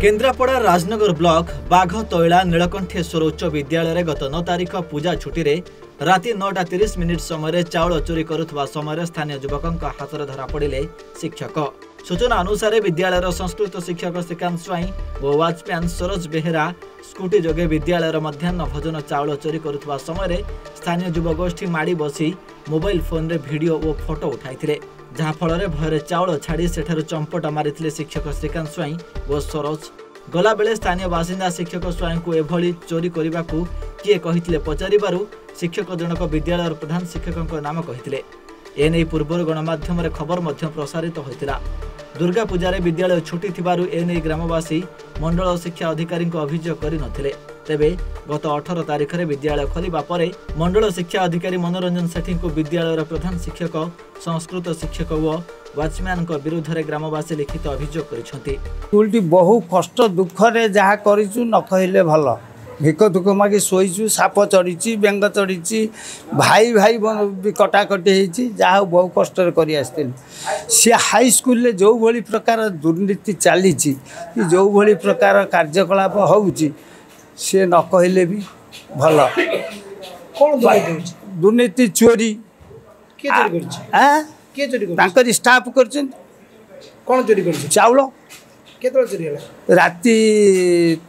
Kendrapara Rajnagar block बाघ तैला नीलकंठेश्वर उच्च विद्यालय गत 9 तारिख पूजा छुट्टी रे राति 9:30 समय चाउल चोरी करुवा समय स्थानीय युवक हाथ में धरा पड़े शिक्षक। सूचना अनुसार विद्यालय संस्कृत शिक्षक श्रीकांत स्वाई और वाचमैन सरोज बेहरा स्कूटी जोगे विद्यालय मध्याह्न भोजन चाउल चोरी करुवा समय स्थानीय युवगोष्ठी माड़ी बसी मोबाइल फोन रे वीडियो और फोटो उठाई जहाँफल भयर चाउल छाड़ी सेठार चंपट मारी शिक्षक श्रीकांत स्वाई और सरोज। गला बेले स्थानीय बासिंदा शिक्षक स्वाई को एभली चोरी करने को किए कही पचारू शिक्षक जनक विद्यालय प्रधान शिक्षक नाम कही एने पूर्व गणमाध्यम खबर प्रसारित होता। दुर्गा पूजा विद्यालय छुट्टी थी ग्रामवासी मंडल शिक्षा अधिकारी अभियोग कर तेबे गत 18 तारीख में विद्यालय खोलिबा परे मंडल शिक्षा अधिकारी मनोरंजन सेठी को विद्यालय प्रधान शिक्षक संस्कृत शिक्षक और वाचमैन विरुद्ध में ग्रामवासी लिखित अभियोग करिसेंति। स्कूलटी बहु कष्ट दुख रे जहा करिछु न कहले भल भिक दुख मागी सोईछु साप चढ़ी बेंग चढ़ी भाई भाई कटाकटी होती जहाँ बहु कष्ट कर सी हाई स्कूल रे जो भली प्रकार दुर्नीति चली जो भली प्रकार कार्यकलाप होउची सी न कहले भी भल दुर्नीति चोरी चोरी स्टाफ कर चाउल राति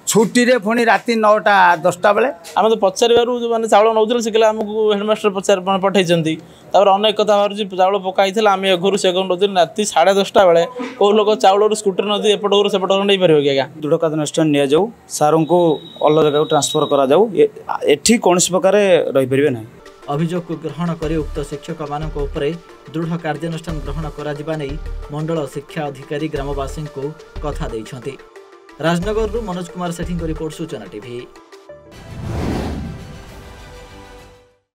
छुट्टी रे पुणी राति 9टा 10टा बेले आम तो पचार जो मैंने चाउल नौते से आमको हेडमास्टर पचार पठाई अनेक कथा बाहर चाउल पकाई आम एघर से नौते राति 10:30 बेले कौ लोग चाउल स्कूटर नदी एपट घर सेपट घर नहीं पारे कि आज्ञा दृढ़ कार्यानुष्ठान नि जाऊ सारों को अलग जगह ट्रांसफर करी कौन प्रकार रहीपर ना। अभियोग को ग्रहण कर उक्त शिक्षक मानक दृढ़ कार्यानुष्ठान ग्रहण करा नहीं मंडल शिक्षा अधिकारी ग्रामवासी को कथा देइछंती। Rajnagar Manoj Kumar Sethi report Suchana TV.